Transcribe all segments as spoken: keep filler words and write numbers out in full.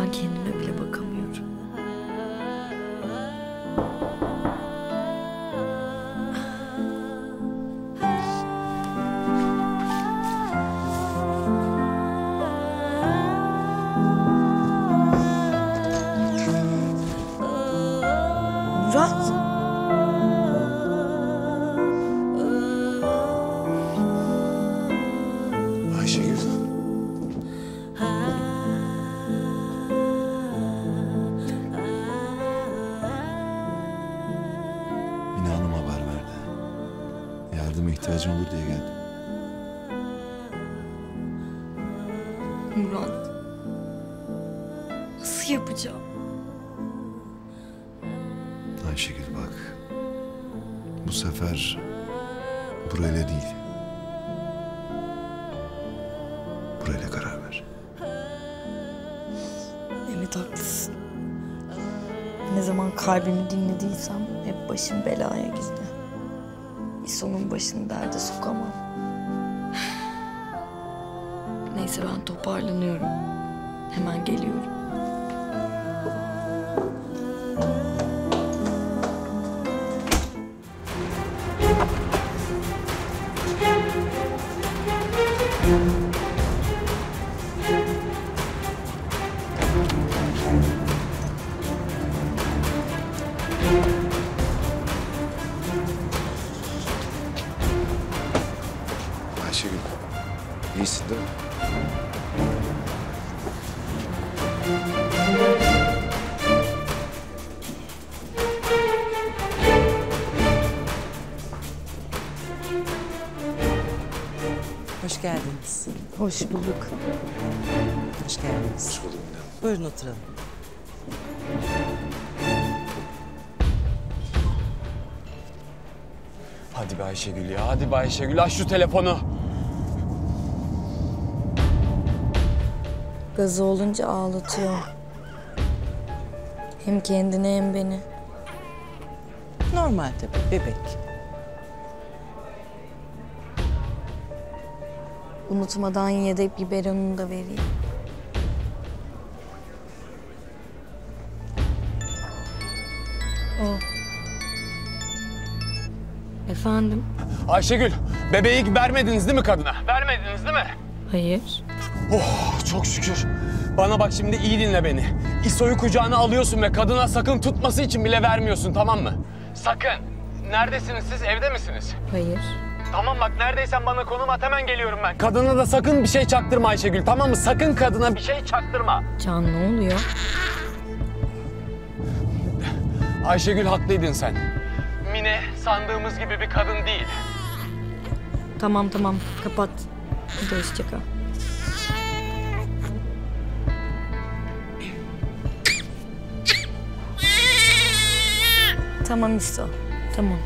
ben kendime bile bakamıyorum. Murat! Ayşegül. Mine Hanım haber verdi. Yardıma ihtiyacım olur diye geldim. Murat. Nasıl yapacağım? Ayşegül bak, bu sefer burayla değil, burayla karar ver. Evet haklısın. Ne zaman kalbimi dinlediysem hep başım belaya girdi. İso'nun başını derde sokamam. Neyse ben toparlanıyorum. Hemen geliyorum. Ayşegül, iyisin değil mi? Hoş geldiniz. Hoş bulduk. Hoş geldiniz. Hoş bulduk. Buyurun oturalım. Hadi be Ayşegül ya, hadi be Ayşegül. Aç şu telefonu. Gazı olunca ağlatıyor. Hem kendini hem beni. Normal tabii, bebek. Unutmadan yedek biberonunu da vereyim. O. Efendim? Ayşegül, bebeği vermediniz değil mi kadına? Vermediniz değil mi? Hayır. Oh, çok şükür. Bana bak şimdi iyi dinle beni. İso'yu kucağına alıyorsun ve kadına sakın tutması için bile vermiyorsun, tamam mı? Sakın. Neredesiniz siz? Evde misiniz? Hayır. Tamam bak, neredeysen bana konum at, hemen geliyorum ben. Kadına da sakın bir şey çaktırma Ayşegül, tamam mı? Sakın kadına bir şey çaktırma. Can ne oluyor? Ayşegül haklıydın sen. Mine sandığımız gibi bir kadın değil. Tamam tamam, kapat. Hadi hoşça kal. Tamam İso, tamam.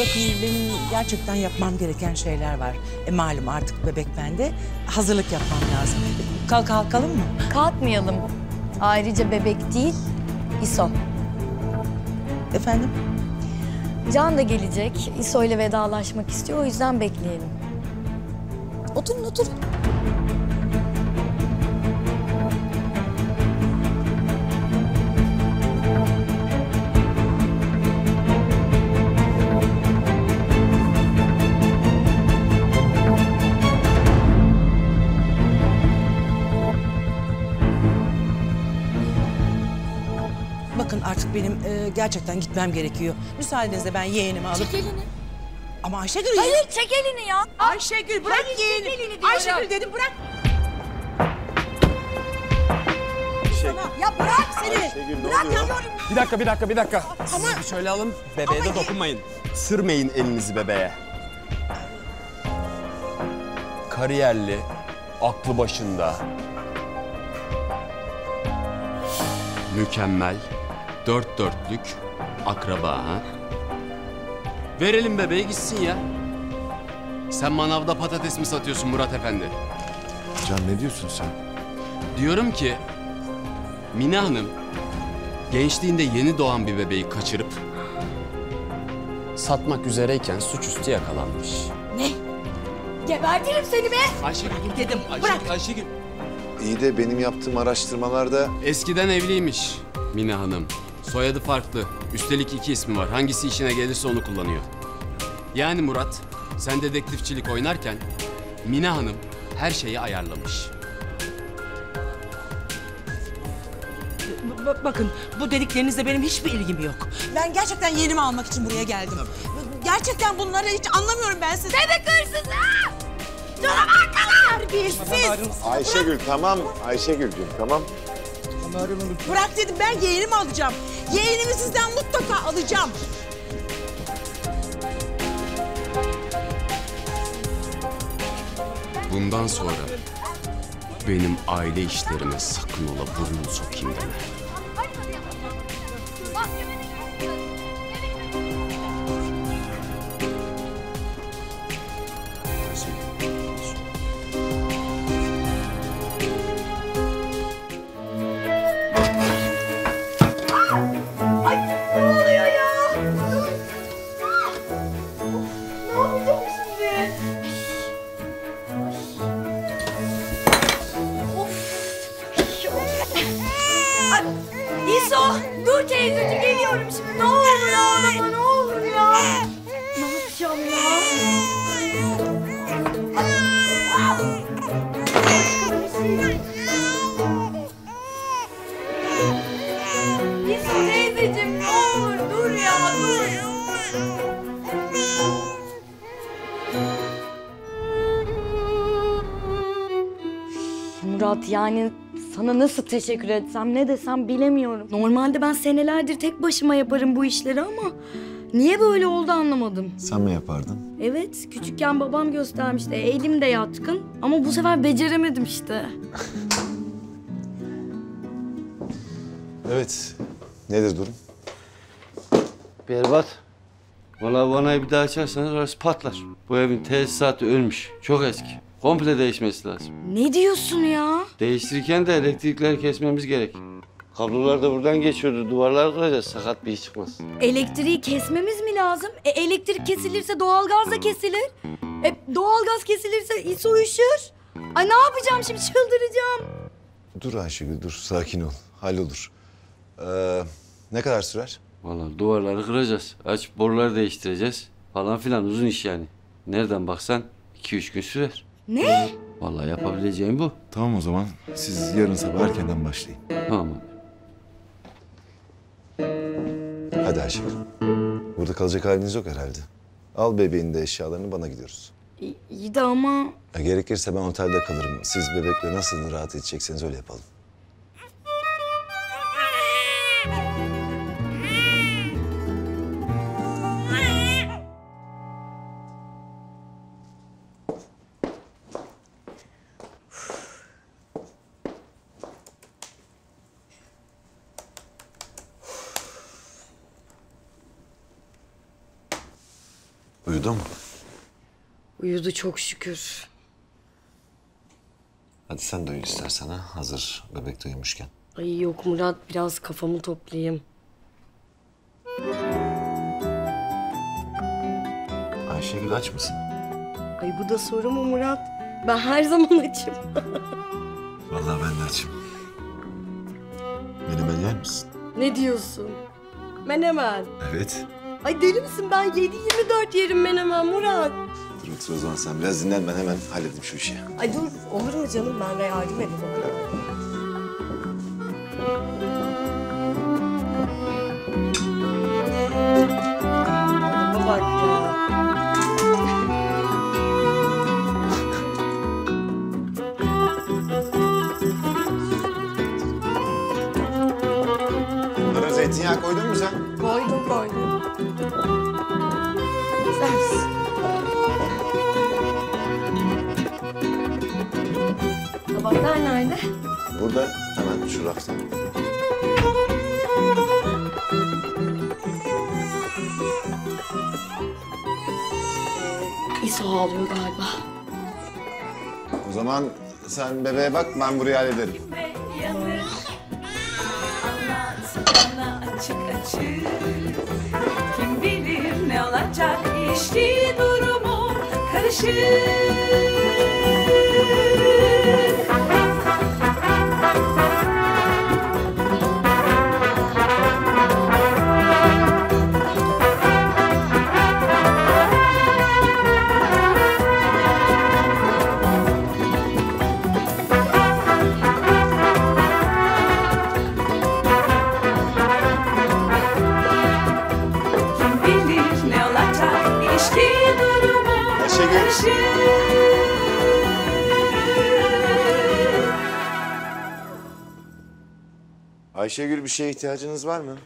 Bakın benim gerçekten yapmam gereken şeyler var. E malum artık bebek bende. Hazırlık yapmam lazım. Kalk kalkalım mı? Kalkmayalım. Ayrıca bebek değil, İso. Efendim? Can da gelecek. İso ile vedalaşmak istiyor. O yüzden bekleyelim. Oturun oturun. Bakın artık benim e, gerçekten gitmem gerekiyor. Müsaadenizle ben yeğenimi alıp... Çek elini. Ama Ayşegül... Hayır çek elini ya. Ayşegül bırak yeğenimi. Ayşegül dedim bırak. Şey... Ya bırak seni. Ayşegül, bırak yavrum. Bir dakika bir dakika bir dakika. Ama... Siz şöyle alın, bebeğe ama... de dokunmayın. Sürmeyin elinizi bebeğe. Kariyerli, aklı başında... Mükemmel, dört dörtlük, akraba ha? Verelim bebeğe gitsin ya. Sen manavda patates mi satıyorsun Murat Efendi? Can ne diyorsun sen? Diyorum ki, Mine Hanım gençliğinde yeni doğan bir bebeği kaçırıp satmak üzereyken suçüstü yakalanmış. Ne? Gebertirim seni be! Ayşegül dedim, Ayşegül, Ayşegül. İyi de benim yaptığım araştırmalarda... Eskiden evliymiş Mine Hanım. Soyadı farklı. Üstelik iki ismi var. Hangisi işine gelirse onu kullanıyor. Yani Murat, sen dedektifçilik oynarken Mine Hanım her şeyi ayarlamış. B- bakın, bu dediklerinizle benim hiçbir ilgim yok. Ben gerçekten yerimi almak için buraya geldim. Tabii. Gerçekten bunları hiç anlamıyorum ben sizi. Bebek hırsızı! Durun arkadan! Terbiyesiz! Ayşegül tamam, Ayşegül'cüğüm tamam. Bırak dedim, ben yeğenimi alacağım. Yeğenimi sizden mutlaka alacağım. Bundan sonra benim aile işlerime sakın ola burnunu sokayım deme. İso, dur teyzeciğim, geliyorum şimdi. Ne olur ya adama, ne olur ya. Ne yapacağım ya? İso teyzeciğim, ne olur dur ya, dur. Murat yani... Sana nasıl teşekkür etsem, ne desem bilemiyorum. Normalde ben senelerdir tek başıma yaparım bu işleri ama... ...niye böyle oldu anlamadım. Sen mi yapardın? Evet, küçükken babam göstermişti. Elim de yatkın ama bu sefer beceremedim işte. Evet, nedir durum? Berbat. Vallahi vanayı bir daha açarsanız orası patlar. Bu evin tesisatı ölmüş, çok eski. Komple değişmesi lazım. Ne diyorsun ya? Değiştirirken de elektrikleri kesmemiz gerek. Kablolar da buradan geçiyordu. Duvarlar kıracağız. Sakat bir iş çıkmaz. Elektriği kesmemiz mi lazım? E, elektrik kesilirse doğalgaz da kesilir. E, doğalgaz kesilirse İso üşür. Ay ne yapacağım şimdi? Çıldıracağım. Dur Ayşegül dur. Sakin ol. Hallolur. Ee, ne kadar sürer? Vallahi duvarları kıracağız. Aç boruları değiştireceğiz. Falan filan uzun iş yani. Nereden baksan iki üç gün sürer. Ne? Vallahi yapabileceğim bu. Tamam o zaman siz yarın sabah erkenden başlayın. Tamam. Hadi Ayşegül. Burada kalacak haliniz yok herhalde. Al bebeğin de eşyalarını bana gidiyoruz. İyi, iyi de ama... E, gerekirse ben otelde kalırım. Siz bebekle nasıl rahat edecekseniz öyle yapalım. Uyudu mu? Uyudu çok şükür. Hadi sen de uyu istersen ha, hazır bebek de uyumuşken. Ay yok Murat, biraz kafamı toplayayım. Ayşegül aç mısın? Ay bu da soru mu Murat? Ben her zaman açım. Vallahi ben de açım. Menemen yer misin? Ne diyorsun? Menemen. Evet. Ay deli misin? Ben yedi yirmi dört yerim ben hemen Murat. Dur otur o zaman sen biraz dinlen, ben hemen halledeyim şu işi. Ay dur, olur mu canım? Ben de yardım edeyim. Adama bak ya. Bunlara zeytinyağı koydun mu sen? Koydum, koydum. Tabaklar nerede? Burada, hemen şu rafta. İso ağlıyor galiba. O zaman sen bebeğe bak, ben burayı hallederim. Kim bilir ne olacak, işte durumu karışık. Ayşegül, bir şeye ihtiyacınız var mı?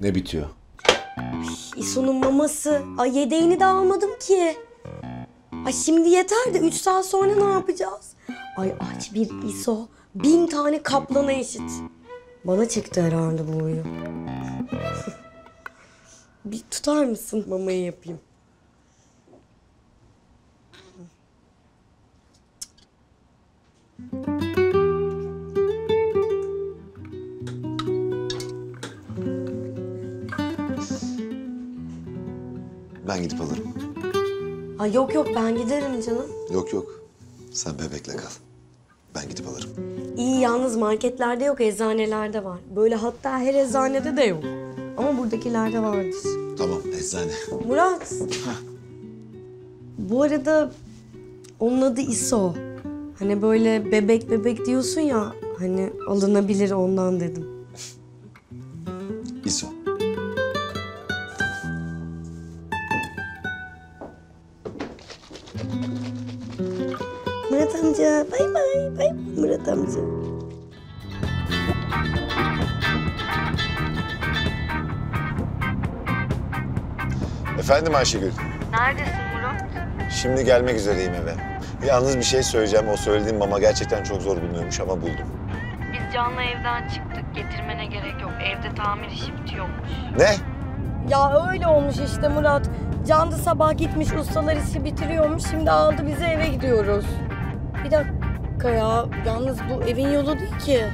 Ne bitiyor? İso'nun maması. Ay yedeğini de almadım ki. Ay şimdi yeter de üç saat sonra ne yapacağız? Ay aç bir İso bin tane kaplana eşit. Bana çıktı herhalde bu oyun. Bir tutar mısın mamayı yapayım? Ben gidip alırım. Ay yok yok, ben giderim canım. Yok yok, sen bebekle kal. Ben gidip alırım. İyi, yalnız marketlerde yok, eczanelerde var. Böyle hatta her eczanede de yok. Ama buradakilerde vardır. Tamam, eczane. Murat. Ha. Bu arada onun adı İso. Hani böyle bebek bebek diyorsun ya, hani alınabilir ondan dedim. İso. Murat amca, bay bay, bay Murat amca. Efendim Ayşegül. Neredesin Murat? Şimdi gelmek üzereyim eve. Yalnız bir şey söyleyeceğim, o söylediğim mama gerçekten çok zor bulunuyormuş ama buldum. Biz Can'la evden çıktık, getirmene gerek yok. Evde tamir işi bitiyormuş. Ne? Ya öyle olmuş işte Murat. Can da sabah gitmiş, ustalar işi bitiriyormuş, şimdi aldı bizi, eve gidiyoruz. Bir dakika ya, yalnız bu evin yolu değil ki.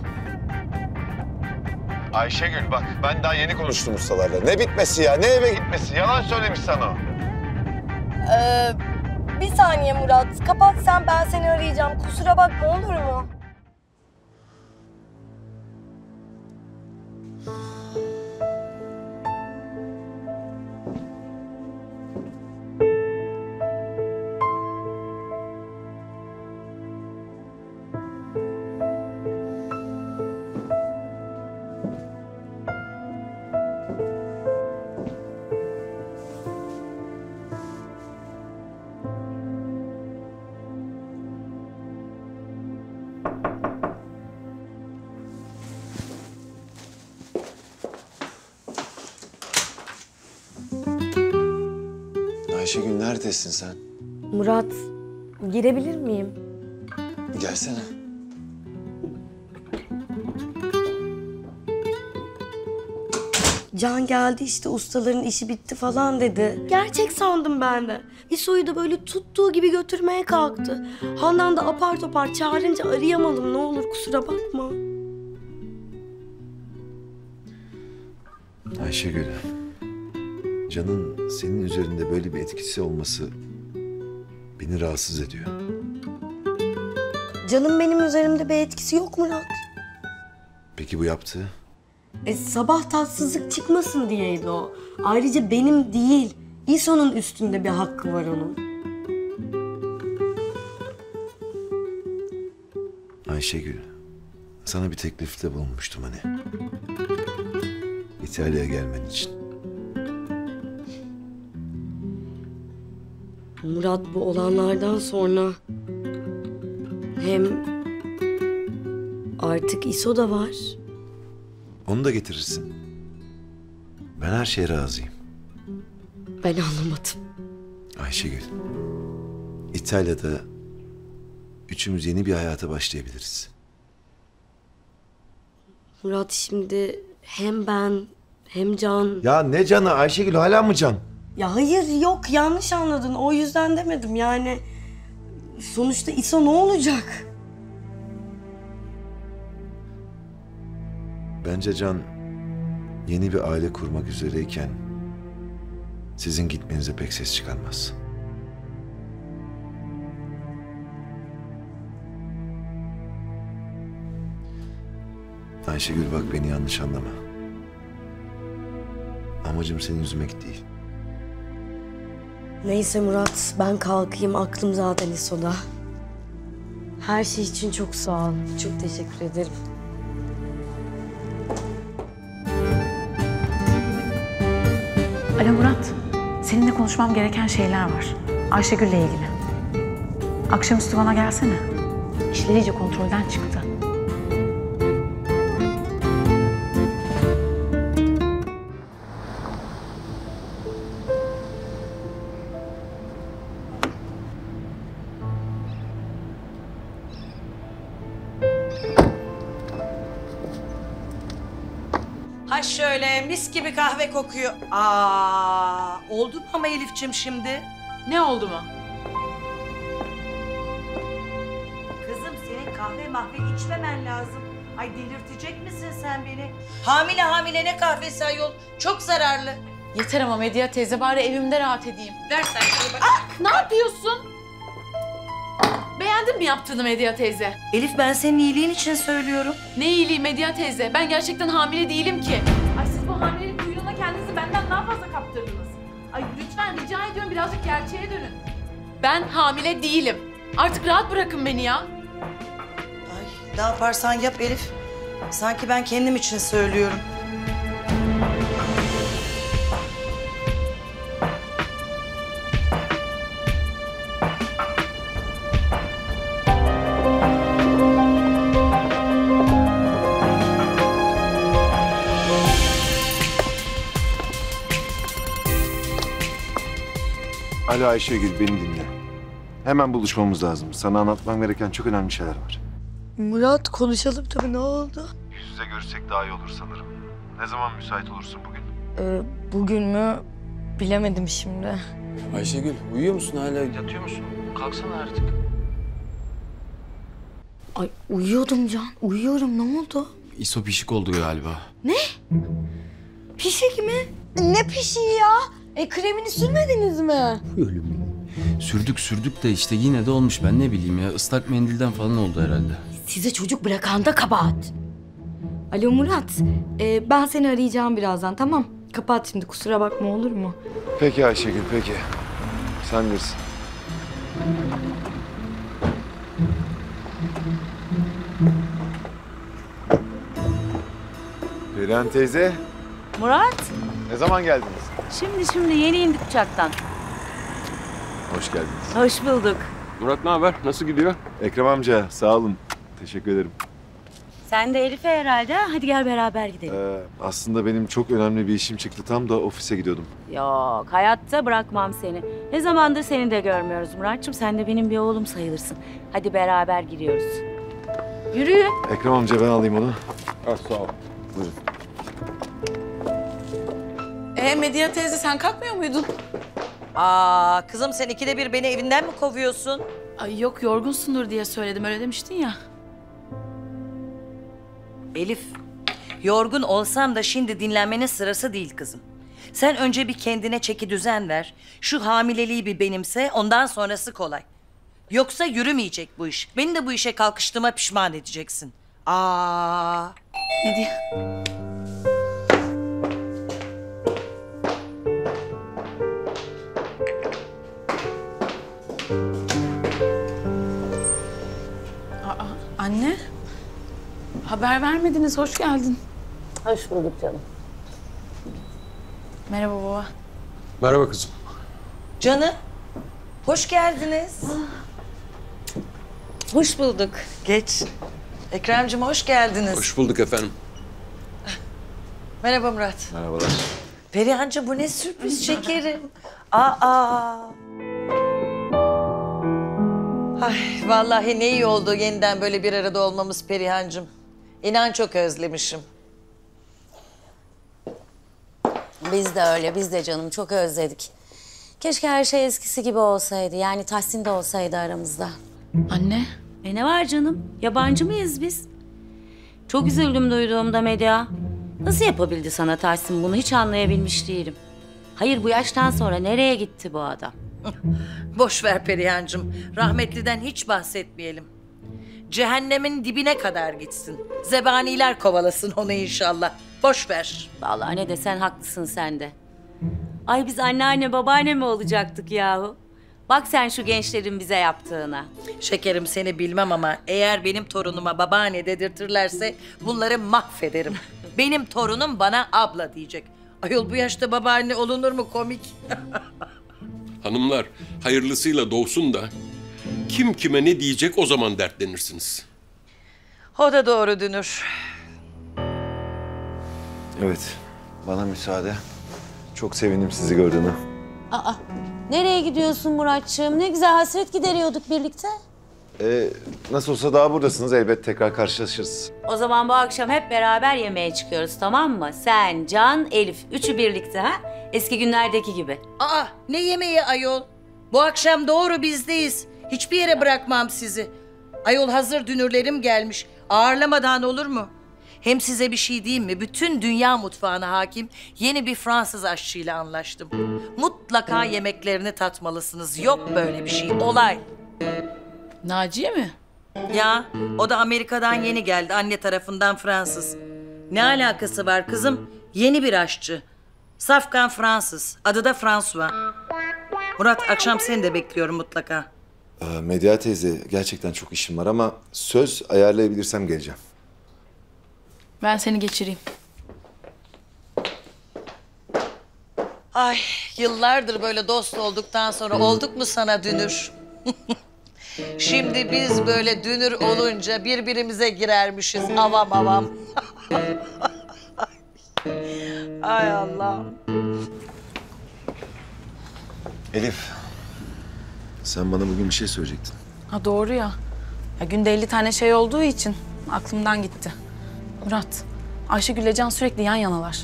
Ayşegül bak, ben daha yeni konuştum ustalarla. Ne bitmesi ya, ne eve gitmesi? Yalan söylemiş sana. Ee, bir saniye Murat, kapat sen, ben seni arayacağım. Kusura bakma, olur mu? Ayşegül neredesin sen? Murat, girebilir miyim? Gelsene. Can geldi işte, ustaların işi bitti falan dedi. Gerçek sandım ben de. İso'yu da böyle tuttuğu gibi götürmeye kalktı. Handan da apar topar çağırınca arayamadım, ne olur kusura bakma. Ayşegül, Can'ın senin üzerinde böyle bir etkisi olması seni rahatsız ediyor. Canım benim üzerimde bir etkisi yok Murat. Peki bu yaptığı? E, sabah tatsızlık çıkmasın diyeydi o. Ayrıca benim değil, İso'nun üstünde bir hakkı var onun. Ayşegül, sana bir teklifte bulunmuştum hani. İtalya'ya gelmen için. Murat, bu olanlardan sonra hem artık İso da var. Onu da getirirsin. Ben her şeye razıyım. Ben anlamadım. Ayşegül, İtalya'da üçümüz yeni bir hayata başlayabiliriz. Murat, şimdi hem ben hem Can... Ya ne Can'ı Ayşegül, hala mı Can? Ya hayır, yok, yanlış anladın. O yüzden demedim yani. Sonuçta İso ne olacak? Bence Can yeni bir aile kurmak üzereyken sizin gitmenize pek ses çıkarmaz. Ayşegül bak, beni yanlış anlama. Amacım seni üzmek değil. Neyse Murat, ben kalkayım. Aklım zaten İso'da. Her şey için çok sağ ol. Çok teşekkür ederim. Alo Murat, seninle konuşmam gereken şeyler var. Ayşegül'le ilgili. Akşamüstü bana gelsene. İşler iyice kontrolden çıktı. Ha şöyle, mis gibi kahve kokuyor. Aa, oldu mu ama Elif'ciğim şimdi? Ne oldu mu? Kızım, senin kahve mahve içmemen lazım. Ay delirtecek misin sen beni? Hamile hamile ne kahvesi ayol? Çok zararlı. Yeter ama Medya teyze, bari evimde rahat edeyim. Ver sen şunu bak. Ah! Ne yapıyorsun? Beğendin mi yaptığını Medya teyze? Elif, ben senin iyiliğin için söylüyorum. Ne iyiliği Medya teyze? Ben gerçekten hamile değilim ki. Ay siz bu hamilelik duyduğuna kendinizi benden daha fazla kaptırdınız. Ay lütfen rica ediyorum, birazcık gerçeğe dönün. Ben hamile değilim. Artık rahat bırakın beni ya. Ay ne yaparsan yap Elif. Sanki ben kendim için söylüyorum. Alo Ayşegül, beni dinle. Hemen buluşmamız lazım. Sana anlatmam gereken çok önemli şeyler var. Murat, konuşalım tabii, ne oldu? Yüz yüze görüşsek daha iyi olur sanırım. Ne zaman müsait olursun bugün? Ee, bugün mü? Bilemedim şimdi. Ayşegül, uyuyor musun hala? Yatıyor musun? Kalksana artık. Ay uyuyordum Can, uyuyorum. Ne oldu? İso pişik oldu galiba. Ne? Pişik mi? Ne pişiği ya? E kremini sürmediniz mi? Ölüm. Sürdük sürdük de işte yine de olmuş, ben ne bileyim ya. Islak mendilden falan oldu herhalde. Size çocuk bırakan da kabahat. Alo Murat, e, ben seni arayacağım birazdan, tamam? Kapat şimdi, kusura bakma, olur mu? Peki Ayşegül, peki. Sen bilirsin. Perihan teyze. Murat. Ne zaman geldiniz? Şimdi şimdi yeni indik uçaktan. Hoş geldiniz. Hoş bulduk. Murat ne haber? Nasıl gidiyor? Ekrem amca sağ olun. Teşekkür ederim. Sen de Elif'e herhalde. Hadi gel beraber gidelim. Ee, aslında benim çok önemli bir işim çıktı. Tam da ofise gidiyordum. Yok, hayatta bırakmam seni. Ne zamandır seni de görmüyoruz Muratçım. Sen de benim bir oğlum sayılırsın. Hadi beraber giriyoruz. Yürü. Ekrem amca ben alayım onu. Ah, sağ ol. Buyurun. Ee Medya teyze, sen kalkmıyor muydun? Aa kızım, sen ikide bir beni evinden mi kovuyorsun? Ay yok, yorgunsundur diye söyledim, öyle demiştin ya. Elif, yorgun olsam da şimdi dinlenmenin sırası değil kızım. Sen önce bir kendine çeki düzen ver. Şu hamileliği bir benimse, ondan sonrası kolay. Yoksa yürümeyecek bu iş. Beni de bu işe kalkıştığıma pişman edeceksin. Aa. Ne diyor? Aa, anne. Haber vermediniz, hoş geldin. Hoş bulduk canım. Merhaba baba. Merhaba kızım. Canım, hoş geldiniz. Hoş bulduk. Geç. Ekrem'cim hoş geldiniz. Hoş bulduk efendim. Merhaba Murat. Merhabalar. Perihan'cığım bu ne sürpriz şekerim. Aa. Ay vallahi ne iyi oldu yeniden böyle bir arada olmamız Perihan'cığım. İnan çok özlemişim. Biz de öyle, biz de canım çok özledik. Keşke her şey eskisi gibi olsaydı. Yani Tahsin de olsaydı aramızda. Anne. E ne var canım? Yabancı mıyız biz? Çok üzüldüm duyduğumda Medya. Nasıl yapabildi sana Tahsin bunu hiç anlayabilmiş değilim. Hayır bu yaştan sonra nereye gitti bu adam? Boş ver Perihan'cığım. Rahmetliden hiç bahsetmeyelim. Cehennemin dibine kadar gitsin. Zebaniler kovalasın onu inşallah. Boş ver. Vallahi ne desen haklısın sen de. Ay biz anneanne babaanne mi olacaktık yahu? Bak sen şu gençlerin bize yaptığına. Şekerim seni bilmem ama eğer benim torunuma babaanne dedirtirlerse bunları mahvederim. Benim torunum bana abla diyecek. Ayol bu yaşta babaanne olunur mu komik? Hanımlar hayırlısıyla doğsun da kim kime ne diyecek o zaman dertlenirsiniz. O da doğru dünür. Evet bana müsaade. Çok sevindim sizi gördüğüme. Aa, nereye gidiyorsun Muratçığım? Ne güzel hasret gideriyorduk birlikte. Ee, nasıl olsa daha buradasınız. Elbet tekrar karşılaşırız. O zaman bu akşam hep beraber yemeğe çıkıyoruz tamam mı? Sen, Can, Elif. Üçü birlikte ha? Eski günlerdeki gibi. Aa, ne yemeği ayol? Bu akşam doğru bizdeyiz. Hiçbir yere bırakmam sizi. Ayol hazır dünürlerim gelmiş. Ağırlamadan olur mu? Hem size bir şey diyeyim mi? Bütün dünya mutfağına hakim yeni bir Fransız aşçıyla anlaştım. Mutlaka yemeklerini tatmalısınız. Yok böyle bir şey. Olay. Naciye mi? Ya o da Amerika'dan yeni geldi. Anne tarafından Fransız. Ne alakası var kızım? Yeni bir aşçı. Safkan Fransız. Adı da François. Murat akşam seni de bekliyorum mutlaka. Ee, Medya teyze gerçekten çok işim var ama söz ayarlayabilirsem geleceğim. Ben seni geçireyim. Ay yıllardır böyle dost olduktan sonra olduk mu sana dünür? Şimdi biz böyle dünür olunca birbirimize girermişiz avam avam. Ay Allah'ım. Elif, sen bana bugün bir şey söyleyecektin. Ha doğru ya. Ya günde elli tane şey olduğu için aklımdan gitti. Murat, Ayşegül'le Can sürekli yan yanalar.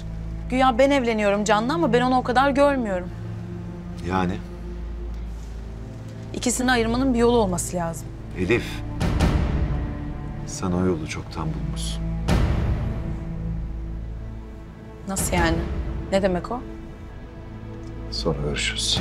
Güya ben evleniyorum Can'la ama ben onu o kadar görmüyorum. Yani? İkisini ayırmanın bir yolu olması lazım. Elif, sen o yolu çoktan bulmuşsun. Nasıl yani? Ne demek o? Sonra görüşürüz.